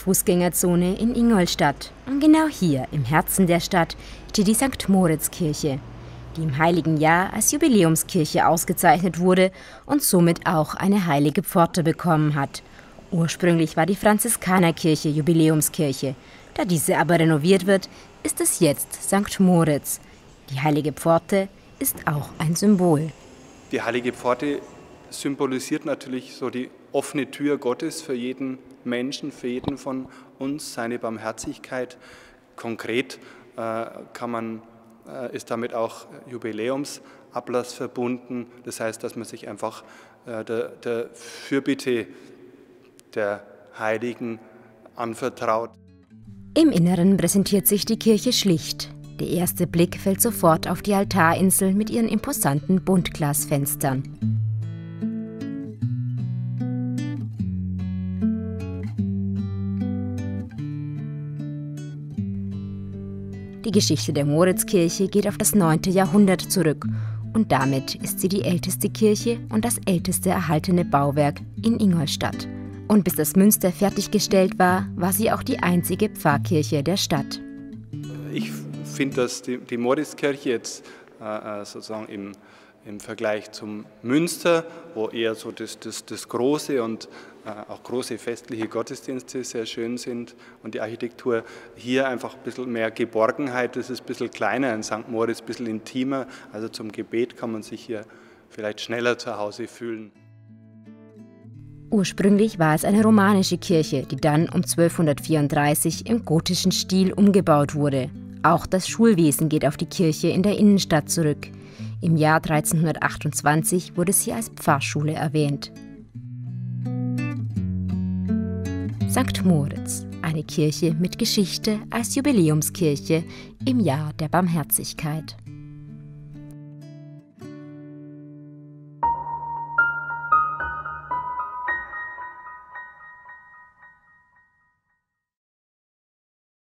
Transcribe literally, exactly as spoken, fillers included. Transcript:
Fußgängerzone in Ingolstadt. Und genau hier, im Herzen der Stadt, steht die Sankt Moritzkirche, die im Heiligen Jahr als Jubiläumskirche ausgezeichnet wurde und somit auch eine heilige Pforte bekommen hat. Ursprünglich war die Franziskanerkirche Jubiläumskirche. Da diese aber renoviert wird, ist es jetzt Sankt Moritz. Die heilige Pforte ist auch ein Symbol. Die heilige Pforte symbolisiert natürlich so die offene Tür Gottes für jeden Menschen, für jeden von uns, seine Barmherzigkeit. Konkret äh, kann man ist damit auch Jubiläumsablass verbunden. Das heißt, dass man sich einfach der, der Fürbitte der Heiligen anvertraut. Im Inneren präsentiert sich die Kirche schlicht. Der erste Blick fällt sofort auf die Altarinsel mit ihren imposanten Buntglasfenstern. Die Geschichte der Moritzkirche geht auf das neunte Jahrhundert zurück und damit ist sie die älteste Kirche und das älteste erhaltene Bauwerk in Ingolstadt. Und bis das Münster fertiggestellt war, war sie auch die einzige Pfarrkirche der Stadt. Ich finde, dass die, die Moritzkirche jetzt äh, sozusagen im, im Vergleich zum Münster, wo eher so das, das, das große und äh, auch große festliche Gottesdienste sehr schön sind und die Architektur, hier einfach ein bisschen mehr Geborgenheit, das ist ein bisschen kleiner in Sankt Moritz, ein bisschen intimer, also zum Gebet kann man sich hier vielleicht schneller zu Hause fühlen. Ursprünglich war es eine romanische Kirche, die dann um zwölfhundertvierunddreißig im gotischen Stil umgebaut wurde. Auch das Schulwesen geht auf die Kirche in der Innenstadt zurück. Im Jahr dreizehnhundertachtundzwanzig wurde sie als Pfarrschule erwähnt. Sankt Moritz, eine Kirche mit Geschichte als Jubiläumskirche im Jahr der Barmherzigkeit.